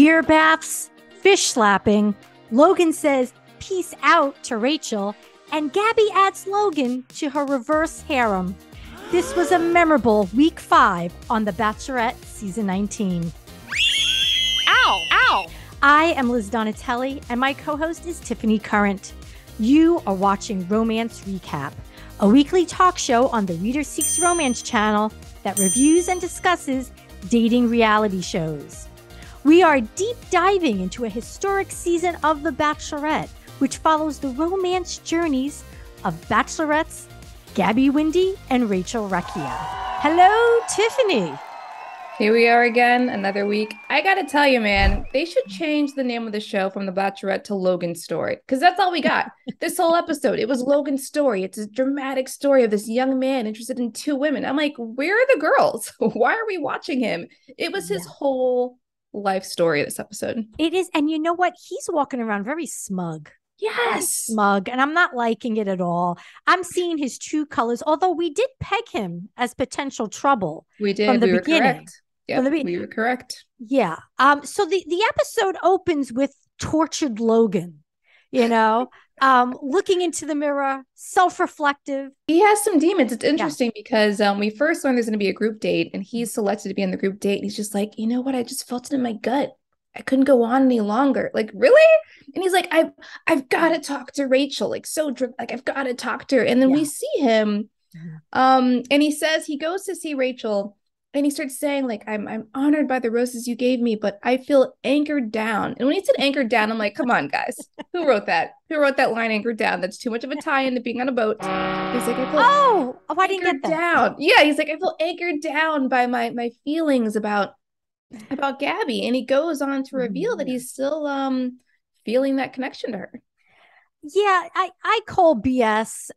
beer baths, fish slapping. Logan says peace out to Rachel, and Gabby adds Logan to her reverse harem. This was a memorable week 5 on The Bachelorette season 19. Ow! Ow! I am Liz Donatelli, and my co-host is Tiffany Current. You are watching Romance Recap, a weekly talk show on the Reader Seeks Romance channel that reviews and discusses dating reality shows. We are deep diving into a historic season of The Bachelorette, which follows the romance journeys of bachelorettes Gabby Windey and Rachel Recchia. Hello, Tiffany. Here we are again, another week. I gotta tell you, man, they should change the name of the show from The Bachelorette to Logan's Story, because that's all we got. This whole episode, it was Logan's story. It's a dramatic story of this young man interested in 2 women. I'm like, where are the girls? Why are we watching him? It was his whole life story this episode. It is, and you know what? He's walking around very smug. Yes. Smug. And I'm not liking it at all. I'm seeing his true colors, although we did peg him as potential trouble. We did. From the beginning. Yeah, we were correct. Yeah. So the episode opens with tortured Logan, you know, looking into the mirror, self-reflective. He has some demons. It's interesting because we first learned there's going to be a group date, and he's selected to be in the group date. And he's just like, you know what? I just felt it in my gut. I couldn't go on any longer. Like, really? And he's like, I've got to talk to Rachel. Like, so like, I've got to talk to her. And then we see him and he says he goes to see Rachel, and he starts saying, like, I'm honored by the roses you gave me, but I feel anchored down. And when he said anchored down, I'm like, come on, guys. Who wrote that? Who wrote that line, anchored down? That's too much of a tie-in to being on a boat. He's like, I feel I didn't get that. Down. Yeah, he's like, I feel anchored down by my feelings about Gabby. And he goes on to reveal that he's still feeling that connection to her. Yeah, I call BS.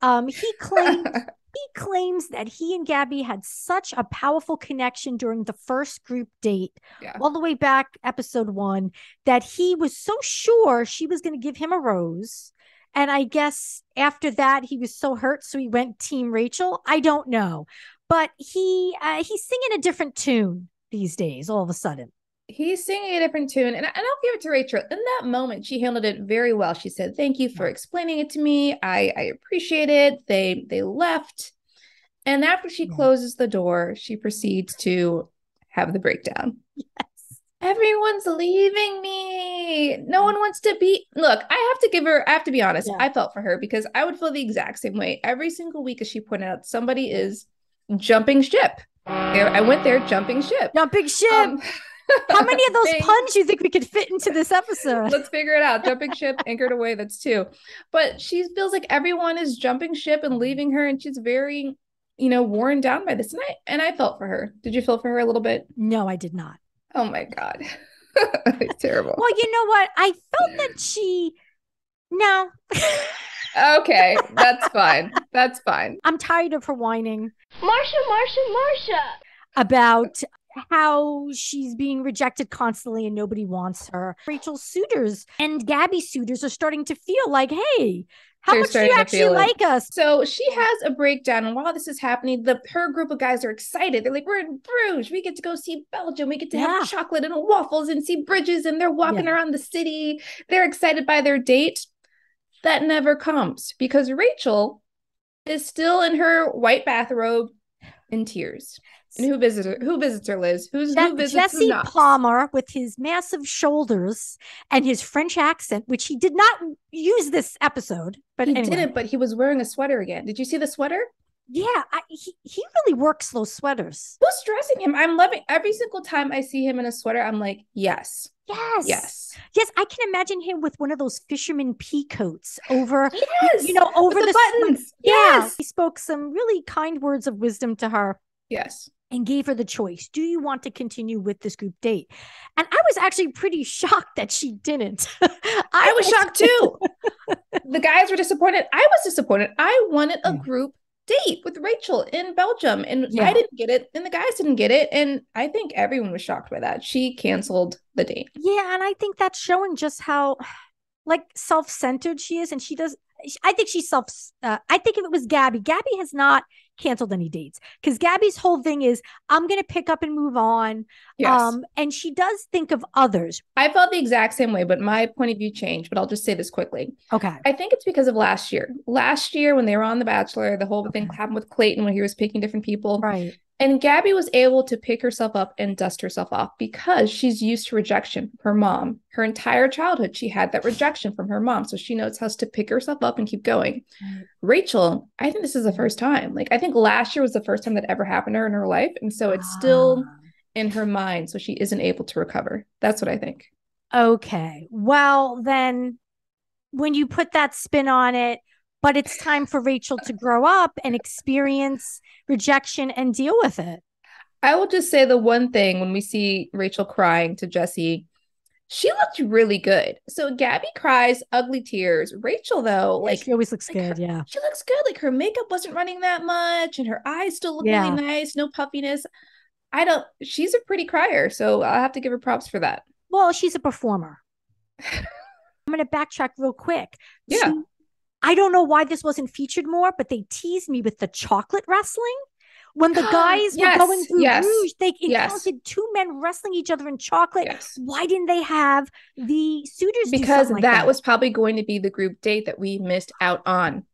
He claims that he and Gabby had such a powerful connection during the first group date, all the way back episode 1, that he was so sure she was going to give him a rose. And I guess after that, he was so hurt, so he went team Rachel. I don't know. But he's singing a different tune these days, all of a sudden. He's singing a different tune. And I'll give it to Rachel. In that moment, she handled it very well. She said, thank you for explaining it to me. I appreciate it. They left. And after she closes the door, she proceeds to have the breakdown. Yes. Everyone's leaving me. No one wants to be. Look, I have to be honest. Yeah. I felt for her because I would feel the exact same way. Every single week, as she pointed out, somebody is jumping ship. I went there jumping ship. Jumping ship. How many of those puns do you think we could fit into this episode? Let's figure it out. Jumping ship, anchored away. That's 2. But she feels like everyone is jumping ship and leaving her. And she's very, worn down by this. And I felt for her. Did you feel for her a little bit? No, I did not. Oh, my God. It's terrible. Well, you know what? I felt that she... No. Okay. That's fine. That's fine. I'm tired of her whining. Marsha. About... how she's being rejected constantly and nobody wants her. Rachel's suitors and Gabby's suitors are starting to feel like, hey, how much do you actually like us? So she has a breakdown. And while this is happening, her group of guys are excited. They're like, we're in Bruges. We get to go see Belgium. We get to have chocolate and waffles and see bridges. And they're walking around the city. They're excited by their date. That never comes because Rachel is still in her white bathrobe in tears. And who visits her, Liz? Who visits Jesse Palmer with his massive shoulders and his French accent, which he did not use this episode. But he didn't, but he was wearing a sweater again. Did you see the sweater? Yeah, he really works those sweaters. Who's dressing him? I'm loving every single time I see him in a sweater. I'm like, yes. Yes. Yes. Yes. I can imagine him with one of those fisherman pea coats over, over the buttons. Yes. He spoke some really kind words of wisdom to her. Yes. And gave her the choice. Do you want to continue with this group date? And I was actually pretty shocked that she didn't. I was shocked too. The guys were disappointed. I was disappointed. I wanted a group date with Rachel in Belgium. And I didn't get it. And the guys didn't get it. And I think everyone was shocked by that. She canceled the date. Yeah. And I think that's showing just how self-centered she is. And she does. I think she's I think if it was Gabby, Gabby has not canceled any dates because Gabby's whole thing is I'm going to pick up and move on. Yes. And she does think of others. I felt the exact same way, but my point of view changed, but I'll just say this quickly. Okay. I think it's because of last year. Last year when they were on The Bachelor, the whole thing happened with Clayton when he was picking different people. Right. And Gabby was able to pick herself up and dust herself off because she's used to rejection. Her mom, her entire childhood, she had that rejection from her mom. So she knows how to pick herself up and keep going. Rachel, I think this is the first time. Like, I think last year was the first time that ever happened to her in her life. And so it's still in her mind. So she isn't able to recover. That's what I think. Okay. Well, then when you put that spin on it, but it's time for Rachel to grow up and experience rejection and deal with it. I will just say the one thing when we see Rachel crying to Jesse, she looked really good. So Gabby cries ugly tears. Rachel, though, she always looks good. Yeah. She looks good. Like her makeup wasn't running that much and her eyes still look really nice. No puffiness. She's a pretty crier. So I'll have to give her props for that. Well, she's a performer. I'm going to backtrack real quick. Yeah. I don't know why this wasn't featured more, but they teased me with the chocolate wrestling. When the guys were going through Bruges, they encountered two men wrestling each other in chocolate. Yes. Why didn't they have the suitors? Because that was probably going to be the group date that we missed out on.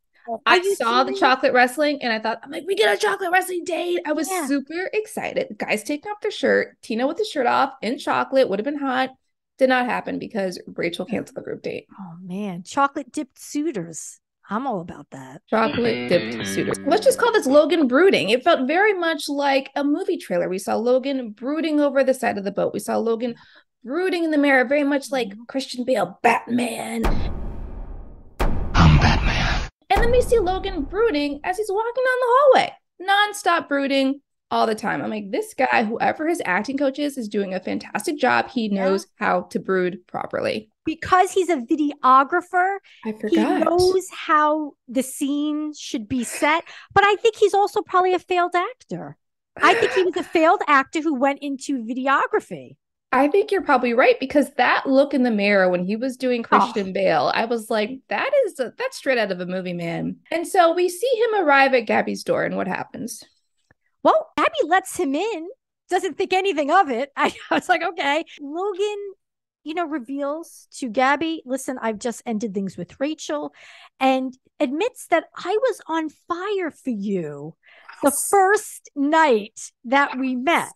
I saw the chocolate wrestling and I thought, we get a chocolate wrestling date. I was super excited. The guys taking off their shirt, Tina with the shirt off in chocolate would have been hot. Did not happen because Rachel canceled the group date. Oh, man. Chocolate-dipped suitors. I'm all about that. Chocolate-dipped suitors. Let's just call this Logan brooding. It felt very much like a movie trailer. We saw Logan brooding over the side of the boat. We saw Logan brooding in the mirror, very much like Christian Bale, Batman. I'm Batman. And then we see Logan brooding as he's walking down the hallway. Non-stop brooding. All the time. I'm like, this guy, whoever his acting coach is doing a fantastic job. He knows how to brood properly. Because he's a videographer, he knows how the scene should be set. But I think he's also probably a failed actor. I think he was a failed actor who went into videography. I think you're probably right because that look in the mirror when he was doing Christian Bale, I was like, that's straight out of a movie, man. And so we see him arrive at Gabby's door and what happens? Well, Gabby lets him in, doesn't think anything of it. I was like, okay. Logan, reveals to Gabby, listen, I've just ended things with Rachel and admits that I was on fire for you the first night that we met.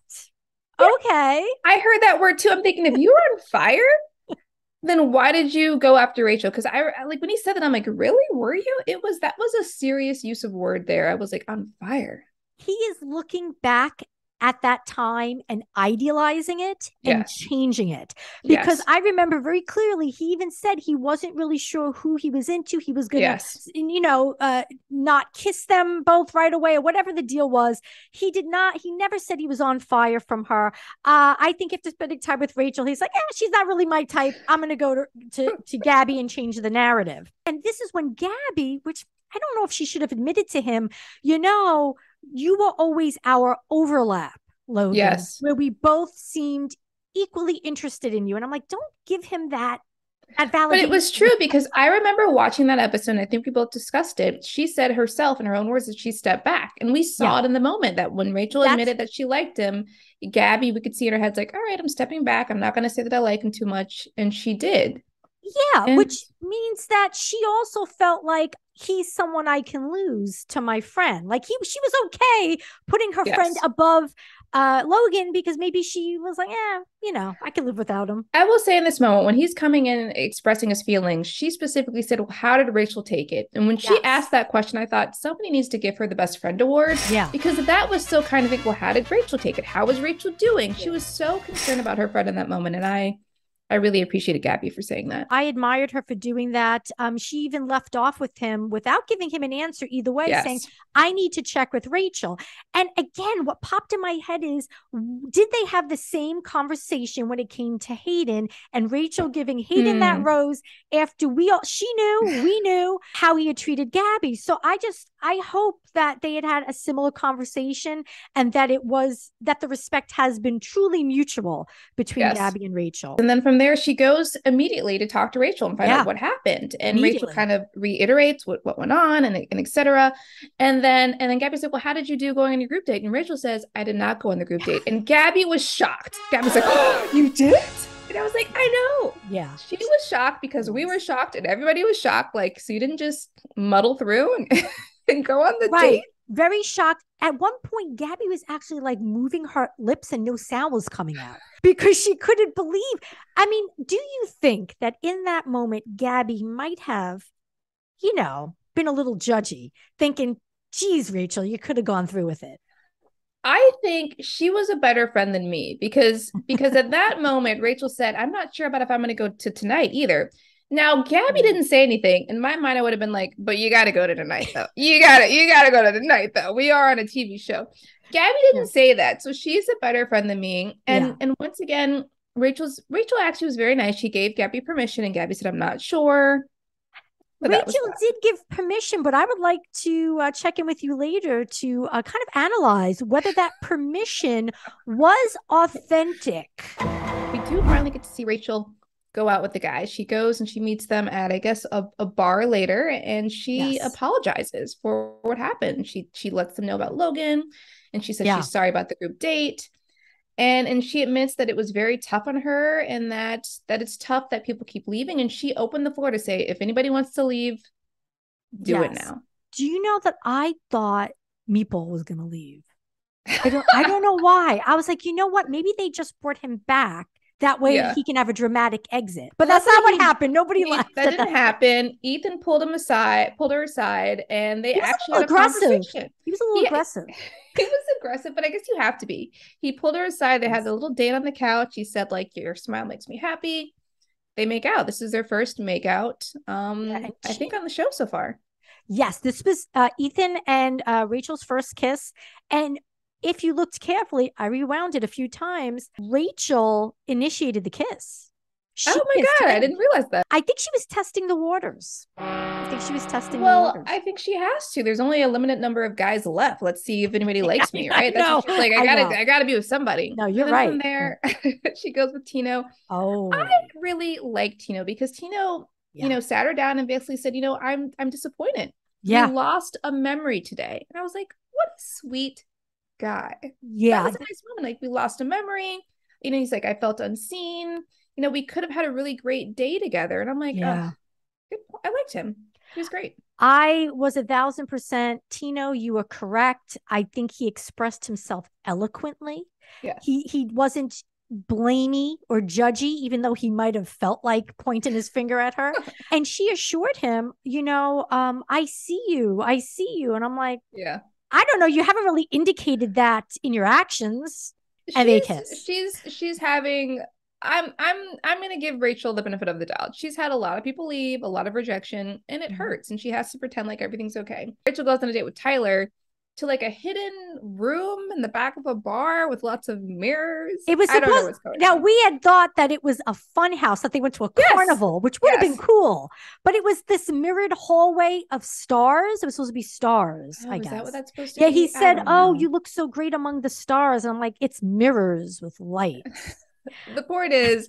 Okay. I heard that word too. I'm thinking if you were on fire, then why did you go after Rachel? Because I like when he said that, I'm like, really? Were you? That was a serious use of word there. I was like, on fire. He is looking back at that time and idealizing it and changing it. Because I remember very clearly, he even said he wasn't really sure who he was into. He was going to, not kiss them both right away or whatever the deal was. He never said he was on fire from her. I think after spending time with Rachel, he's like, she's not really my type. I'm going to go to Gabby and change the narrative. And this is when Gabby, which I don't know if she should have admitted to him, you were always our overlap, Logan, where we both seemed equally interested in you. And I'm like, don't give him that validation. But it was true because I remember watching that episode. And I think we both discussed it. She said herself in her own words that she stepped back. And we saw it in the moment that when Rachel admitted that she liked him, Gabby, we could see in her head's like, all right, I'm stepping back. I'm not going to say that I like him too much. And she did. Yeah, which means that she also felt like he's someone I can lose to my friend. Like she was okay putting her friend above Logan because maybe she was like, I can live without him. I will say in this moment, when he's coming in and expressing his feelings, she specifically said, well, how did Rachel take it? And when she asked that question, I thought somebody needs to give her the best friend award. Yeah. Because that was so kind of like, well, how did Rachel take it? How was Rachel doing? Yeah. She was so concerned about her friend in that moment. And I really appreciated Gabby for saying that. I admired her for doing that. She even left off with him without giving him an answer either way, saying, I need to check with Rachel. And again, what popped in my head is, did they have the same conversation when it came to Hayden and Rachel giving Hayden that rose after she knew how he had treated Gabby? So I hope that they had had a similar conversation and that it was that the respect has been truly mutual between Gabby and Rachel. And then from there, she goes immediately to talk to Rachel and find out what happened. And Rachel kind of reiterates what went on and et cetera. And then Gabby said, well, how did you do going on your group date? And Rachel says, I did not go on the group date. And Gabby was shocked. Gabby's like, oh, you did? And I was like, I know. Yeah. She was shocked because we were shocked and everybody was shocked. Like, so you didn't just muddle through and go on the date. Very shocked. At one point, Gabby was actually like moving her lips and no sound was coming out because she couldn't believe. I mean, do you think that in that moment, Gabby might have, you know, been a little judgy, thinking, geez, Rachel, you could have gone through with it? I think she was a better friend than me because at that moment, Rachel said, I'm not sure about if I'm going to go to tonight either. Now, Gabby didn't say anything. In my mind, I would have been like, but you got to go to tonight, though. You got to go to tonight, though. We are on a TV show. Gabby didn't say that. So she's a better friend than me. And and once again, Rachel actually was very nice. She gave Gabby permission and Gabby said, I'm not sure. But Rachel did give permission, but I would like to check in with you later to kind of analyze whether that permission was authentic. We do finally get to see Rachel go out with the guys. She goes and she meets them at, I guess, a bar later, and she apologizes for what happened. She lets them know about Logan, and she says she's sorry about the group date. And she admits that it was very tough on her and that it's tough that people keep leaving. And she opened the floor to say, if anybody wants to leave, do it now. Do you know that I thought Meatball was going to leave? I don't know why. I was like, you know what? Maybe they just brought him back. That way he can have a dramatic exit. But that's not what happened. Nobody left. That didn't happen. Ethan pulled her aside, and they actually had a conversation. He was a little aggressive. He was aggressive, but I guess you have to be. He pulled her aside. They had a little date on the couch. He said, like, your smile makes me happy. They make out. This is their first make out, I think, on the show so far. Yes, this was Ethan and Rachel's first kiss. And if you looked carefully, I rewound it a few times. Rachel initiated the kiss. Oh my God, I didn't realize that. I think she was testing the waters. I think she has to. There's only a limited number of guys left. Let's see if anybody likes me, right? That's what she's like, I gotta be with somebody. No, you're right. From there, she goes with Tino. Oh, I really like Tino because Tino, sat her down and basically said, you know, I'm disappointed. Yeah, you lost a memory today, and I was like, what a sweet guy. Yeah, that was a nice moment. Like, we lost a memory. You know, he's like, I felt unseen. You know, we could have had a really great day together. And I'm like, I liked him. He was great. I was 1,000%. Tino, you were correct. I think he expressed himself eloquently. Yes. He wasn't blamey or judgy, even though he might have felt like pointing his finger at her. And she assured him, you know, I see you. And I'm like, I don't know. You haven't really indicated that in your actions. And they kiss. She's having... I'm going to give Rachel the benefit of the doubt. She's had a lot of people leave, a lot of rejection, and it hurts. And she has to pretend like everything's okay. Rachel goes on a date with Tyler to like a hidden room in the back of a bar with lots of mirrors. It was supposed, I don't know what's going now on. We had thought that it was a fun house, that they went to a carnival, which would have been cool. But it was this mirrored hallway of stars. It was supposed to be stars, I guess. Is that what that's supposed to be? Yeah, he said, you look so great among the stars. And I'm like, it's mirrors with light. The point is,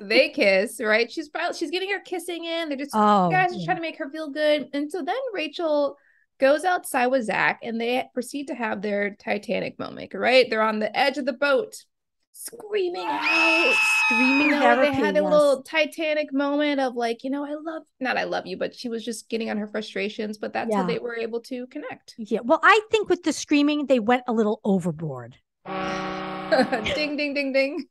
they kiss, right? She's getting her kissing in. They're just guys are trying to make her feel good. And so then Rachel goes outside with Zach, and they proceed to have their Titanic moment, right? They're on the edge of the boat, screaming out. Therapy, they had a little Titanic moment of like, you know, I love you, but she was just getting on her frustrations. But that's how they were able to connect. Yeah. Well, I think with the screaming, they went a little overboard. Ding, ding, ding, ding.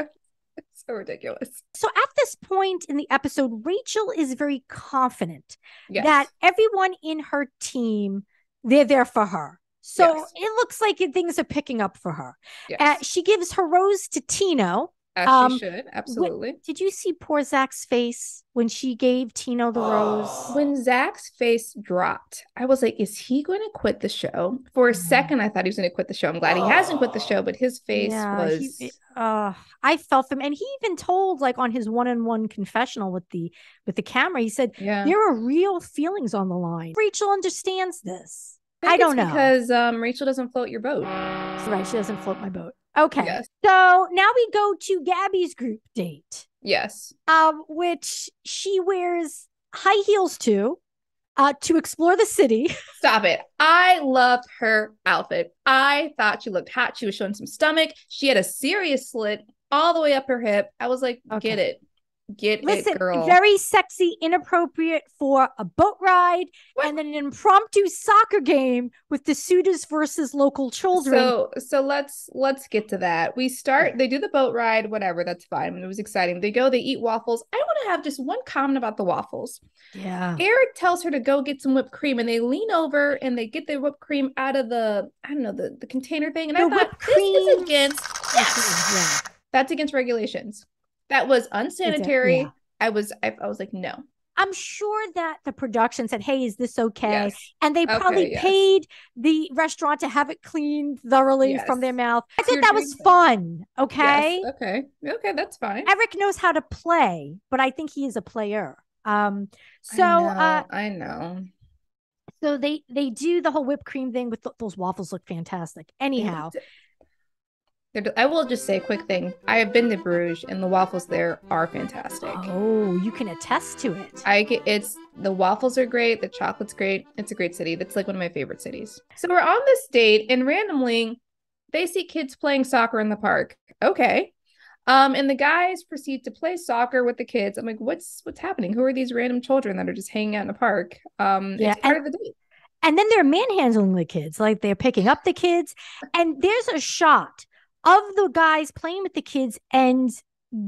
So ridiculous. So at this point in the episode, Rachel is very confident that everyone in her team, they're there for her. So it looks like things are picking up for her. Yes. She gives her rose to Tino As she should, absolutely. Did you see poor Zach's face when she gave Tino the rose? When Zach's face dropped, I was like, is he going to quit the show? For a second, I thought he was going to quit the show. I'm glad he hasn't quit the show, but his face was... I felt for him. And he even told, like, on his one-on-one confessional with the camera, he said, there are real feelings on the line. Rachel understands this. I don't know. Because Rachel doesn't float your boat. Right, she doesn't float my boat. Okay, yes. So now we go to Gabby's group date. Yes. Which she wears high heels to explore the city. Stop it. I loved her outfit. I thought she looked hot. She was showing some stomach. She had a serious slit all the way up her hip. I was like, get it. Listen, girl. Very sexy, inappropriate for a boat ride and then an impromptu soccer game with the suitors versus local children. So let's get to that. We start, they do the boat ride, whatever, that's fine. It was exciting. They go, they eat waffles. I want to have just one comment about the waffles. Yeah. Eric tells her to go get some whipped cream and they lean over and they get their whipped cream out of the, I don't know, the container thing. And I thought, this is against, that's against regulations. That was unsanitary. I was like, no. I'm sure that the production said, hey, is this okay? Yes. And they probably paid the restaurant to have it cleaned thoroughly from their mouth. I thought that was fun. Okay. Yes. Okay. That's fine. Eric knows how to play, but I think he is a player. I know. So they do the whole whipped cream thing with those waffles look fantastic. Anyhow. I will just say a quick thing. I have been to Bruges and the waffles there are fantastic. Oh, you can attest to it. The waffles are great. The chocolate's great. It's a great city. That's like one of my favorite cities. So we're on this date and randomly they see kids playing soccer in the park. Okay. And the guys proceed to play soccer with the kids. I'm like, what's happening? Who are these random children that are just hanging out in the park? It's part of the date. And then they're manhandling the kids. Like they're picking up the kids. And there's a shot of the guys playing with the kids, and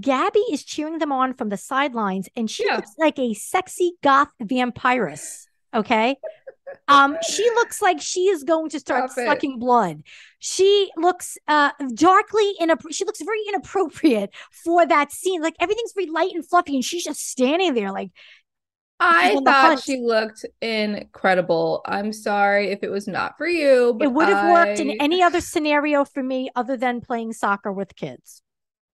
Gabby is cheering them on from the sidelines, and she looks like a sexy goth vampiress. Okay. She looks like she is going to start sucking blood. She looks she looks very inappropriate for that scene. Like everything's very light and fluffy, and she's just standing there like, I thought she looked incredible. I'm sorry if it was not for you. But it would have worked in any other scenario for me other than playing soccer with kids.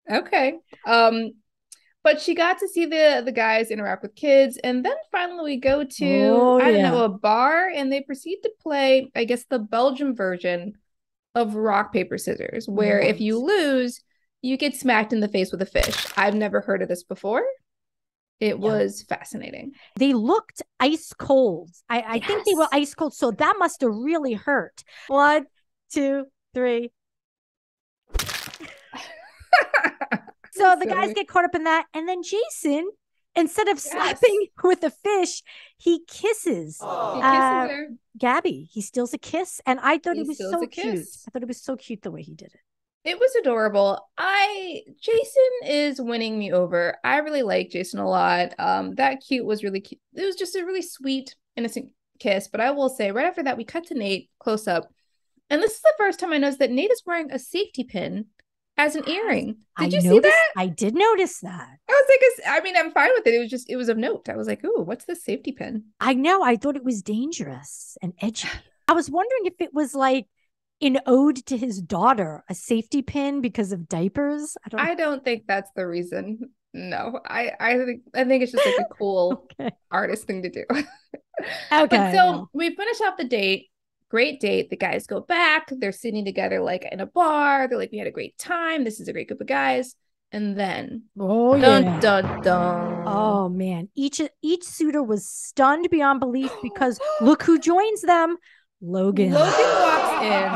Okay. But she got to see the guys interact with kids. And then finally we go to, a bar. And they proceed to play, I guess, the Belgium version of rock, paper, scissors. Where if you lose, you get smacked in the face with a fish. I've never heard of this before. It was fascinating. They looked ice cold. I think they were ice cold. So that must have really hurt. 1, 2, 3. So the guys get caught up in that. And then Jason, instead of slapping with a fish, he kisses her. Gabby. He steals a kiss. And I thought it was so cute. I thought it was so cute the way he did it. It was adorable. Jason is winning me over. I really like Jason a lot. That cute was really cute. It was just a really sweet, innocent kiss. But I will say, right after that, we cut to Nate close up. And this is the first time I noticed that Nate is wearing a safety pin as an earring. Did you see that? I did notice that. I was like, I'm fine with it. It was of note. I was like, ooh, what's this safety pin? I know. I thought it was dangerous and edgy. I was wondering if it was like, an ode to his daughter, a safety pin because of diapers. I don't think that's the reason. No, I think it's just like a cool artist thing to do. Okay. So we finish off the date. Great date. The guys go back. They're sitting together like in a bar. They're like, we had a great time. This is a great group of guys. And then, dun, dun, dun. Oh man. Each suitor was stunned beyond belief because look who joins them. Logan walks in.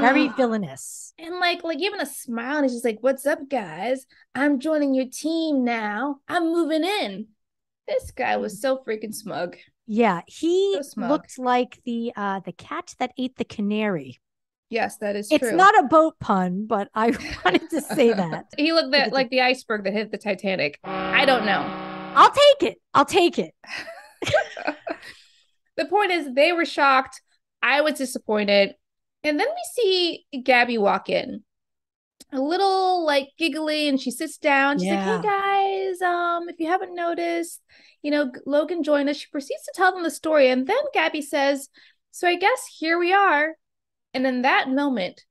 Very villainous. And like giving a smile and he's just like, what's up, guys? I'm joining your team now. I'm moving in. This guy was so freaking smug. Yeah, he looked like the cat that ate the canary. Yes, that is true. It's not a boat pun, but I wanted to say that. He looked like the iceberg that hit the Titanic. I don't know. I'll take it. The point is, they were shocked. I was disappointed. And then we see Gabby walk in. a little like giggly, and she sits down. She's like, hey guys, if you haven't noticed, you know, Logan joined us. She proceeds to tell them the story. And then Gabby says, so I guess here we are. And in that moment,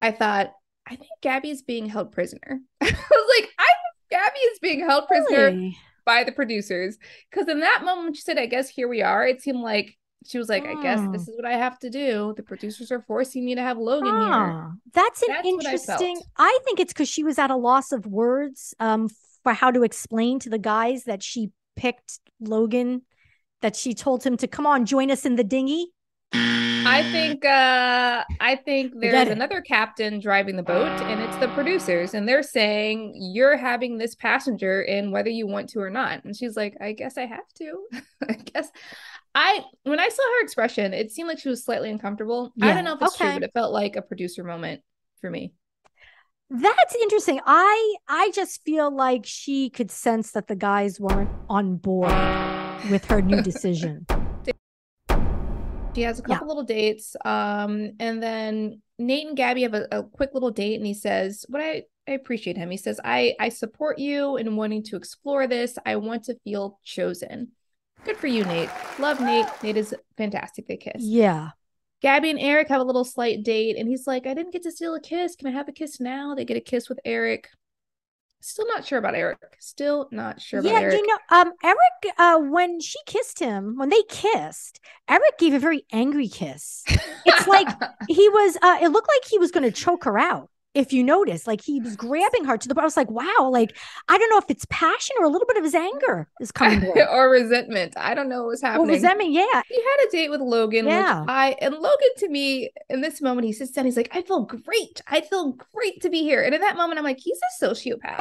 I thought, I think Gabby's being held prisoner. I was like, I think Gabby is being held prisoner by the producers. Because in that moment, she said, I guess here we are. It seemed like she was like, I guess this is what I have to do. The producers are forcing me to have Logan here. That's interesting. I think it's because she was at a loss of words for how to explain to the guys that she picked Logan, that she told him to come on, join us in the dinghy. I think there's another captain driving the boat, and it's the producers, and they're saying you're having this passenger in whether you want to or not. And she's like, I guess I have to. When I saw her expression, it seemed like she was slightly uncomfortable. Yeah. I don't know if it's true, but it felt like a producer moment for me. That's interesting. I just feel like she could sense that the guys weren't on board with her new decision. She has a couple little dates. And then Nate and Gabby have a quick little date, and he says, I appreciate him. He says, I support you in wanting to explore this. I want to feel chosen. Good for you, Nate. Love Nate. Nate is fantastic. They kiss. Yeah. Gabby and Eric have a little slight date, and he's like, I didn't get to steal a kiss. Can I have a kiss now? They get a kiss with Eric. Still not sure about Eric. Yeah, you know, Eric, when she kissed him, when they kissed, Eric gave a very angry kiss. It's like it looked like he was going to choke her out. If you notice, like he was grabbing her to the point. I was like, wow, like, I don't know if it's passion or a little bit of his anger is coming or resentment. I don't know what was happening. Well, resentment, yeah. He had a date with Logan. Yeah. Logan to me in this moment, he sits down. He's like, I feel great. I feel great to be here. And in that moment, I'm like, he's a sociopath.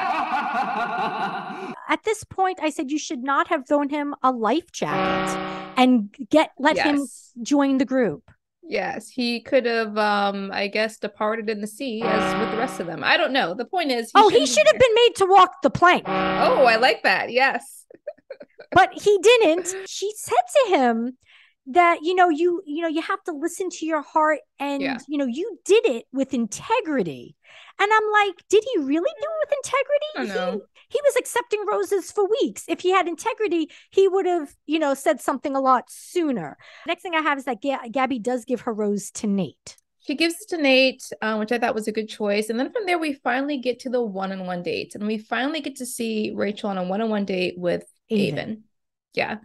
At this point, I said, you should not have thrown him a life jacket and let him join the group. Yes, he could have, I guess, departed in the sea as with the rest of them. I don't know. The point is... he should have been made to walk the plank. Oh, I like that. Yes. But he didn't. She said to him that, you have to listen to your heart and, you did it with integrity. And I'm like, did he really do it with integrity? I don't know. He was accepting roses for weeks. If he had integrity, he would have, said something a lot sooner. Next thing I have is that Gabby does give her rose to Nate. She gives it to Nate, which I thought was a good choice. And then from there, we finally get to the one-on-one dates. And we finally get to see Rachel on a one-on-one date with Aven. Yeah.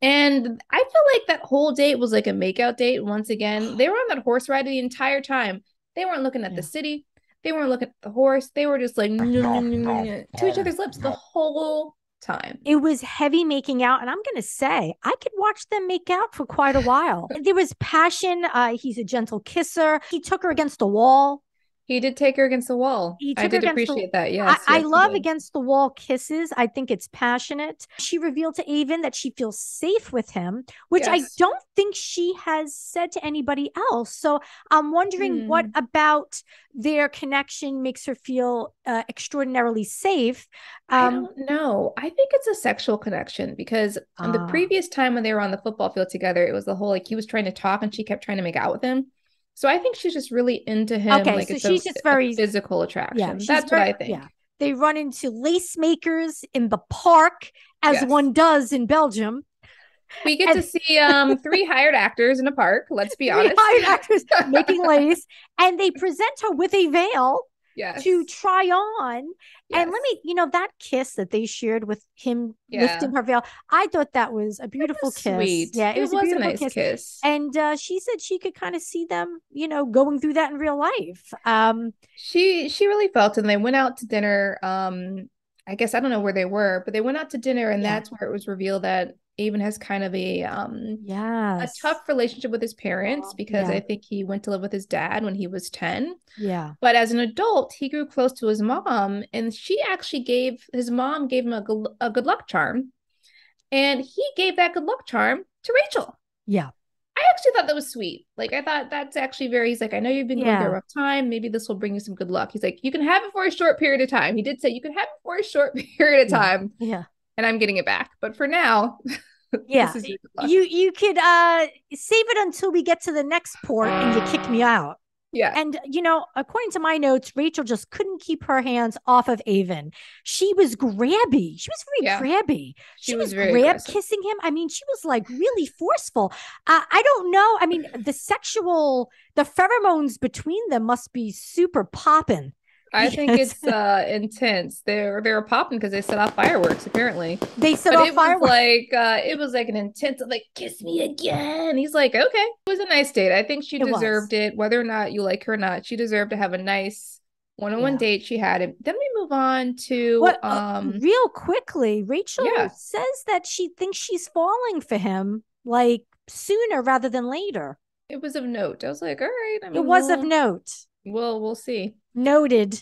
And I feel like that whole date was like a makeout date. Once again, they were on that horse ride the entire time. They weren't looking at the city. They weren't looking at the horse. They were just like to each other's lips the whole time. It was heavy making out. And I'm going to say, I could watch them make out for quite a while. There was passion. He's a gentle kisser. He took her against the wall. He did take her against the wall. I did appreciate that. Yes. I love against the wall kisses. I think it's passionate. She revealed to Aven that she feels safe with him, which I don't think she has said to anybody else. So I'm wondering what about their connection makes her feel extraordinarily safe. I don't know. I think it's a sexual connection because on the previous time when they were on the football field together, it was the whole, like he was trying to talk and she kept trying to make out with him. So I think she's just really into him. Okay, like so she's just very physical attraction. Yeah, that's what I think. Yeah. They run into lace makers in the park, as one does in Belgium. We get to see three hired actors in a park. Let's be honest, hired actors making lace, and they present her with a veil to try on. Yes. And let me, that kiss that they shared with him lifting her veil, I thought that was a beautiful kiss. Sweet. Yeah, it was a beautiful nice kiss. And she said she could kind of see them, going through that in real life. She really felt, and they went out to dinner. I guess I don't know where they were, but they went out to dinner, and that's where it was revealed that Aven has kind of a tough relationship with his parents because I think he went to live with his dad when he was 10. Yeah. But as an adult, he grew close to his mom, and she actually gave him a good luck charm, and he gave that good luck charm to Rachel. Yeah. I actually thought that was sweet. Like, I thought that's actually very, he's like, I know you've been going through a rough time. Maybe this will bring you some good luck. He's like, you can have it for a short period of time. He did say you can have it for a short period of time. Yeah. And I'm getting it back. But for now, this is your luck. You could save it until we get to the next port and you kick me out. Yeah. And, you know, according to my notes, Rachel just couldn't keep her hands off of Aven. She was grabby. She was very grabby. She was kissing him. I mean, she was like really forceful. I don't know. I mean, the pheromones between them must be super popping. I think it's intense. They were popping because they set off fireworks. Apparently, they set off fireworks. It was like an intense, like, kiss me again. He's like, okay, it was a nice date. I think she deserved it, whether or not you like her or not. She deserved to have a nice one-on-one date. She had it. Then we move on to real quickly. Rachel says that she thinks she's falling for him, like sooner rather than later. It was of note. I was like, all right. I mean, it was of note. Well, we'll see. Noted.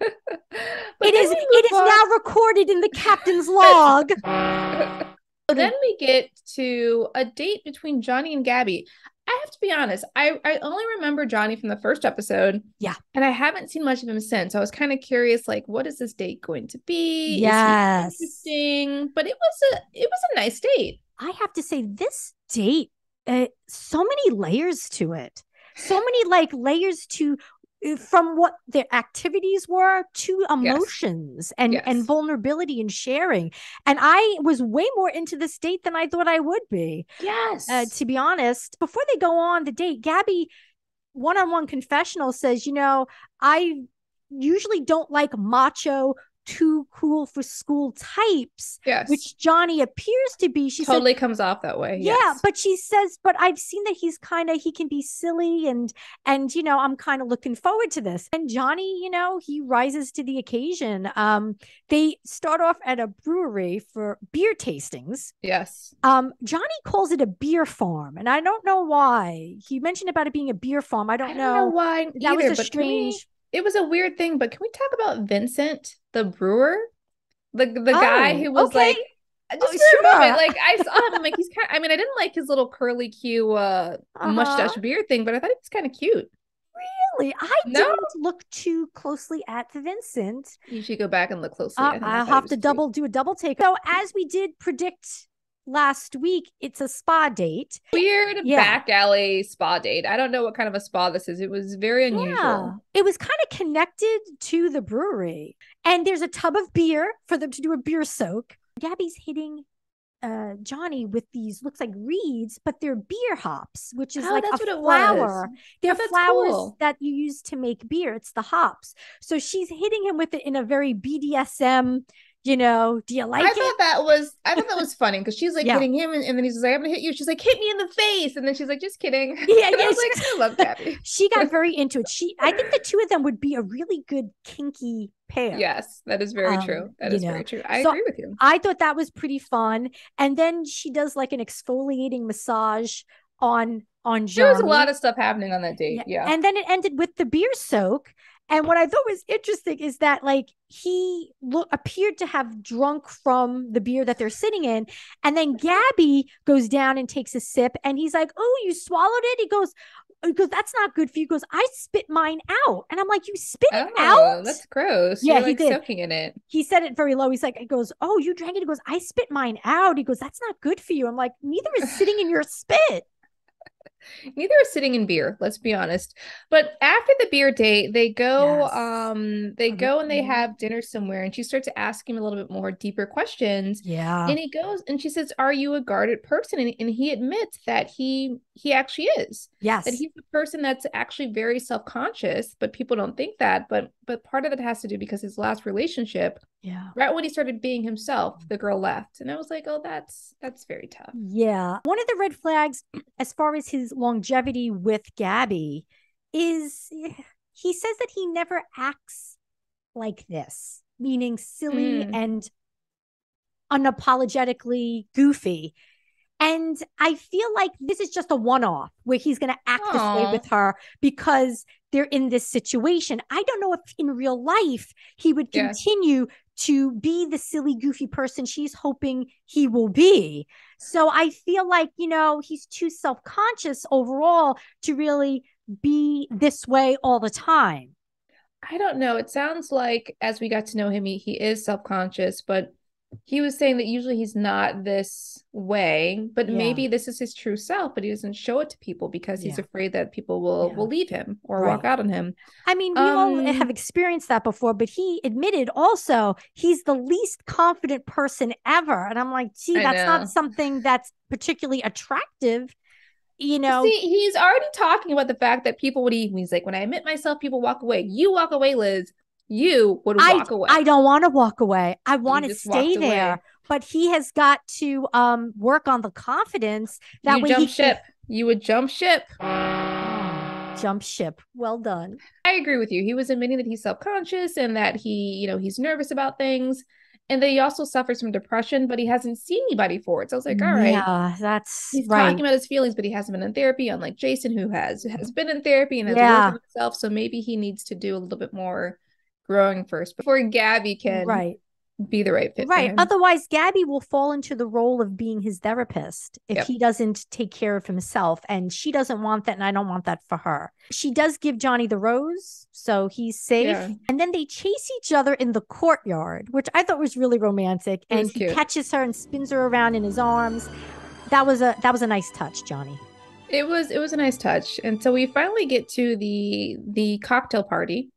It is now recorded in the captain's log. So then we get to a date between Johnny and Gabby. I have to be honest. I only remember Johnny from the first episode. Yeah. And I haven't seen much of him since. I was kind of curious, like, what is this date going to be? Yes. Is he interesting? But it was a nice date. I have to say, this date, so many layers to it. So many like layers to, from what their activities were to emotions and vulnerability and sharing. And I was way more into this date than I thought I would be. Yes. To be honest, before they go on the date, Gabby, one-on-one confessional, says, you know, I usually don't like macho, too cool for school types, which Johnny appears to be. She totally comes off that way. Yeah, but she says, but I've seen that he can be silly and you know, I'm kind of looking forward to this. And Johnny, you know, he rises to the occasion. They start off at a brewery for beer tastings. Yes. Johnny calls it a beer farm, and I don't know why. He mentioned about it being a beer farm. I don't know why either, that was a strange. It was a weird thing, but can we talk about Vincent, the brewer? The guy who was like, just for a moment, like, I saw him, I'm like, he's kind of, I mean, I didn't like his little curly Q mustache beard thing, but I thought he was kind of cute. Really? I didn't look too closely at Vincent. You should go back and look closely at him. I'll have to do a double take. So as we did predict last week, it's a spa date. Weird back alley spa date. I don't know what kind of a spa this is. It was very unusual. Yeah. It was kind of connected to the brewery. And there's a tub of beer for them to do a beer soak. Gabby's hitting Johnny with these, looks like reeds, but they're beer hops, which is like a flower. They're flowers that you use to make beer. It's the hops. So she's hitting him with it in a very BDSM, you know, do you like it? I thought that was funny because she's like hitting him and then he's like, I'm gonna hit you. She's like, hit me in the face. And then she's like, just kidding. Yeah, and yeah. I love Gabby. She got very into it. I think the two of them would be a really good kinky pair. Yes, that is very true. That is very true. I agree with you. I thought that was pretty fun. And then she does like an exfoliating massage on Johnny. There was a lot of stuff happening on that date. Yeah. And then it ended with the beer soak. And what I thought was interesting is that, like, he appeared to have drunk from the beer that they're sitting in. And then Gabby goes down and takes a sip. And he's like, oh, you swallowed it? He goes, that's not good for you. He goes, I spit mine out. And I'm like, you spit it out? That's gross. Yeah, he did. Soaking in it. He said it very low. He's like, he goes, oh, you drank it? He goes, I spit mine out. He goes, that's not good for you. I'm like, neither is sitting in your spit. Neither is sitting in beer, let's be honest. But after the beer date, they go and they have dinner somewhere, and she starts to ask him a little bit more deeper questions. Yeah. And he goes and she says, are you a guarded person? And he admits that he actually is. Yes. That he's a person that's actually very self-conscious, but people don't think that. But part of it has to do because his last relationship, right when he started being himself, the girl left. And I was like, oh, that's very tough. Yeah. One of the red flags as far as his longevity with Gabby is he says that he never acts like this, meaning silly and unapologetically goofy. And I feel like this is just a one-off where he's going to act this way with her because they're in this situation. I don't know if in real life he would continue to be the silly, goofy person she's hoping he will be. So I feel like, you know, he's too self-conscious overall to really be this way all the time. I don't know. It sounds like as we got to know him, he is self-conscious, but He was saying that usually he's not this way, but maybe this is his true self, but he doesn't show it to people because he's afraid that people will leave him or walk out on him. I mean, we all have experienced that before, but he admitted also he's the least confident person ever. And I'm like, gee, that's not something that's particularly attractive. You know, see, he's already talking about the fact that people would eat me. He's like, when I admit myself, people walk away. You walk away, Liz. You would walk away. I don't want to walk away. I want to stay there. Away. But he has got to work on the confidence. That you way jump ship. You would jump ship. Jump ship. Well done. I agree with you. He was admitting that he's self-conscious and that he's nervous about things. And that he also suffers from depression, but he hasn't seen anybody for it. So I was like, all right. Yeah, that's he's right. talking about his feelings, but he hasn't been in therapy, unlike Jason, who has been in therapy and has worked on himself. So maybe he needs to do a little bit more growing first before Gabby can be the right fit. Right. Otherwise, Gabby will fall into the role of being his therapist if he doesn't take care of himself. And she doesn't want that. And I don't want that for her. She does give Johnny the rose. So he's safe. Yeah. And then they chase each other in the courtyard, which I thought was really romantic. And he catches her and spins her around in his arms. That was a nice touch, Johnny. It was a nice touch. And so we finally get to the cocktail party.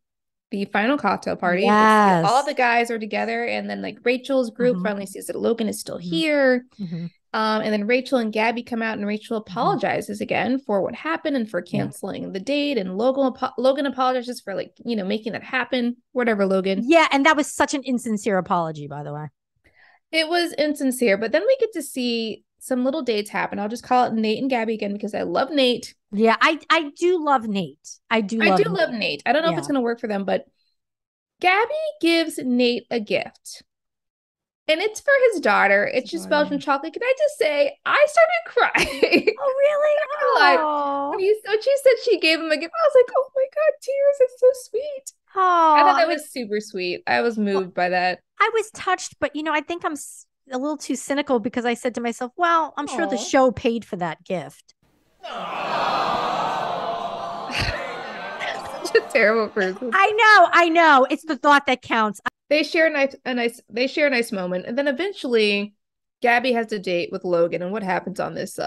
The final cocktail party. Yes. All the guys are together. And then like Rachel's group finally sees that Logan is still here. Mm-hmm. And then Rachel and Gabby come out and Rachel apologizes again for what happened and for canceling the date. And Logan apologizes for making that happen. Whatever, Logan. Yeah. And that was such an insincere apology, by the way. It was insincere. But then we get to see some little dates happen. I'll just call it Nate and Gabby again because I love Nate. Yeah, I do love Nate. I do love Nate. I don't know if it's going to work for them, but Gabby gives Nate a gift. And it's for his daughter. It's just Belgian chocolate. Can I just say, I started crying. Oh, really? Oh. She said she gave him a gift. I was like, oh my God, tears. It's so sweet. Oh, I thought that was super sweet. I was moved by that. I was touched, but I think I'm a little too cynical because I said to myself, well, I'm sure the show paid for that gift. Such a terrible person. I know. It's the thought that counts. They share a nice moment. And then eventually Gabby has a date with Logan. And what happens on this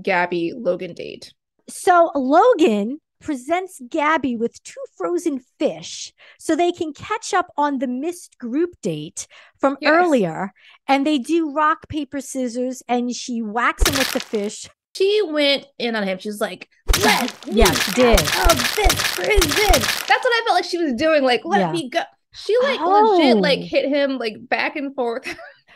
Gabby Logan date? So Logan presents Gabby with 2 frozen fish so they can catch up on the missed group date from earlier. And they do rock, paper, scissors, and she whacks him with the fish. She went in on him. She's like, she did. Oh, this prison. That's what I felt like she was doing. Like, let me go. She legit hit him back and forth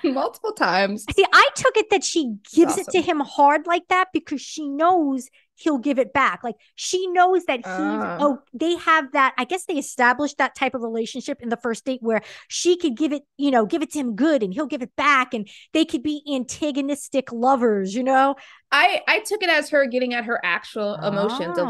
multiple times. See, I took it that she gives it to him hard like that because she knows he'll give it back. Like she knows that they have that. I guess they established that type of relationship in the first date where she could give it to him good and he'll give it back and they could be antagonistic lovers, I took it as her getting at her actual emotions of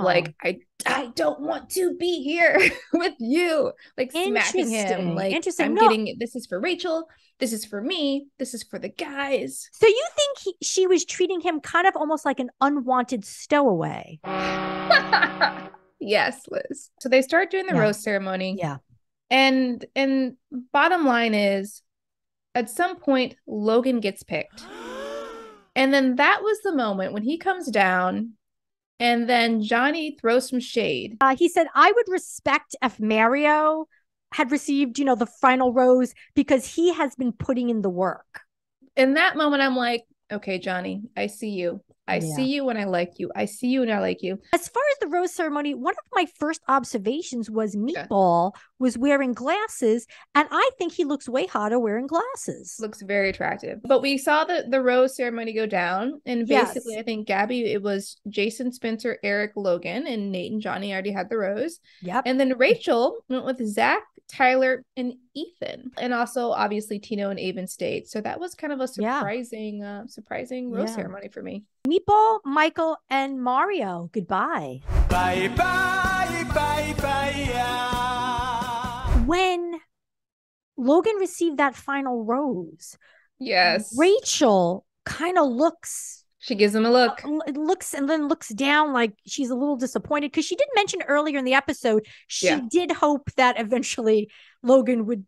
I don't want to be here with you. Like smacking him. Like interesting. I'm getting this is for Rachel. This is for me. This is for the guys. So you think she was treating him kind of almost like an unwanted stowaway? Yes, Liz. So they start doing the rose ceremony. Yeah. And bottom line is at some point Logan gets picked. And then that was the moment when he comes down and then Johnny throws some shade. He said, I would respect if Mario had received, the final rose because he has been putting in the work. In that moment, I'm like, okay, Johnny, I see you. I see you and I like you. I see you and I like you. As far as the rose ceremony, one of my first observations was Meatball was wearing glasses. And I think he looks way hotter wearing glasses. Looks very attractive. But we saw the rose ceremony go down. And basically, I think Gabby, it was Jason, Spencer, Eric, Logan, and Nate and Johnny already had the rose. Yep. And then Rachel went with Zach, Tyler, and Ethan. And also, obviously, Tino and Aven stayed. So that was kind of a surprising, surprising rose ceremony for me. Meatball, Michael, and Mario. Goodbye. Bye, bye, bye, bye. When Logan received that final rose, Rachel kind of looks. She gives him a look. Looks and then looks down like she's a little disappointed because she did mention earlier in the episode she did hope that eventually Logan would,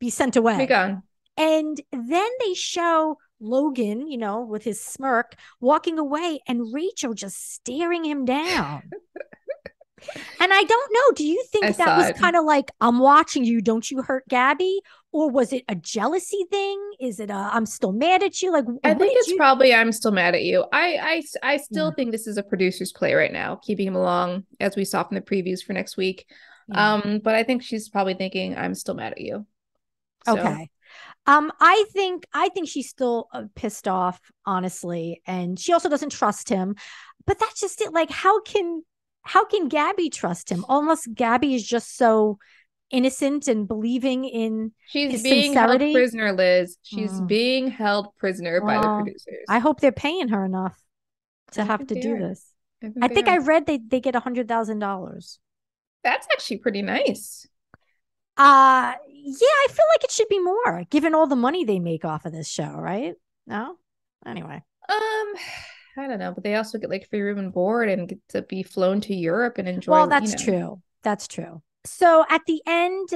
be sent away. Be gone. And then they show Logan, you know, with his smirk, walking away and Rachel just staring him down. And I don't know, do you think that was kind of like, I'm watching you, don't you hurt Gabby? Or was it a jealousy thing? Is it I'm still mad at you? Like, I think it's probably I'm still mad at you. I still think this is a producer's play right now, keeping him along as we soften the previews for next week. Yeah. But I think she's probably thinking, I'm still mad at you. So. Okay. I think she's still pissed off, honestly. And she also doesn't trust him, but that's just it. Like, how can Gabby trust him? Almost Gabby is just so innocent and believing in his sincerity. Held prisoner, Liz. She's being held prisoner by the producers. I hope they're paying her enough to have to do this. I think I read they get $100,000. That's actually pretty nice. Yeah, I feel like it should be more given all the money they make off of this show, right? No? Anyway. I don't know, but they also get like free room and board and get to be flown to Europe and enjoy. Well, that's true. That's true. So at the end,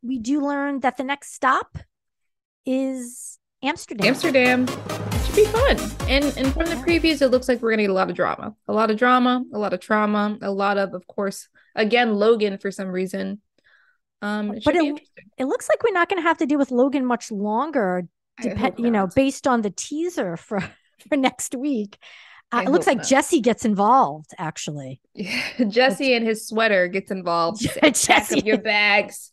we do learn that the next stop is Amsterdam. It should be fun. And from the previews, it looks like we're going to get a lot of drama. A lot of drama, a lot of trauma, a lot of course, again, Logan for some reason. It looks like we're not going to have to deal with Logan much longer, based on the teaser for next week. It looks like Jesse gets involved, actually. Yeah, Jesse and his sweater gets involved. Jesse, pack up your bags.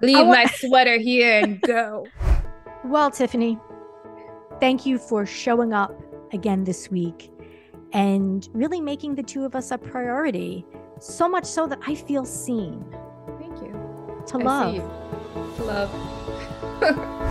Leave my sweater here and go. Well, Tiffany, thank you for showing up again this week and really making the two of us a priority. So much so that I feel seen. Thank you. To love.